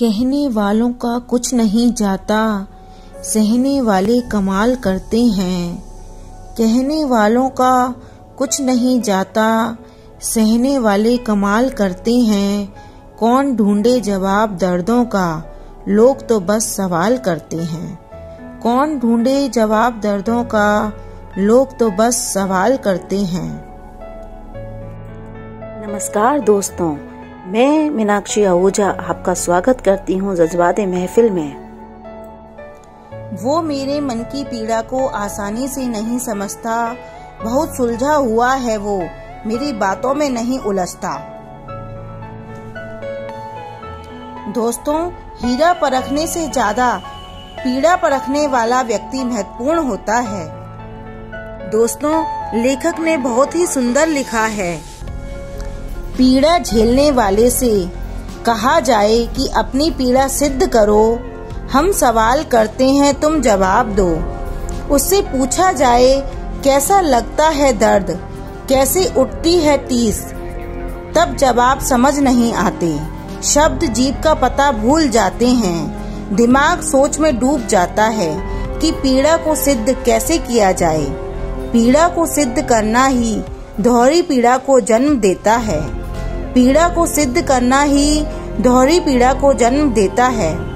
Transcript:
कहने वालों का कुछ नहीं जाता, सहने वाले कमाल करते हैं। कहने वालों का कुछ नहीं जाता, सहने वाले कमाल करते हैं। कौन ढूंढे जवाब दर्दों का, लोग तो बस सवाल करते हैं। कौन ढूंढे जवाब दर्दों का, लोग तो बस सवाल करते हैं। नमस्कार दोस्तों, मैं मीनाक्षी आहूजा आपका स्वागत करती हूँ जज्बाते महफिल में। वो मेरे मन की पीड़ा को आसानी से नहीं समझता, बहुत सुलझा हुआ है वो, मेरी बातों में नहीं उलझता। दोस्तों, हीरा परखने से ज्यादा पीड़ा परखने वाला व्यक्ति महत्वपूर्ण होता है। दोस्तों, लेखक ने बहुत ही सुंदर लिखा है। पीड़ा झेलने वाले से कहा जाए कि अपनी पीड़ा सिद्ध करो, हम सवाल करते हैं तुम जवाब दो। उससे पूछा जाए कैसा लगता है दर्द, कैसे उठती है टीस, तब जवाब समझ नहीं आते। शब्द जीभ का पता भूल जाते हैं, दिमाग सोच में डूब जाता है कि पीड़ा को सिद्ध कैसे किया जाए। पीड़ा को सिद्ध करना ही दोहरी पीड़ा को जन्म देता है। पीड़ा को सिद्ध करना ही दोहरी पीड़ा को जन्म देता है।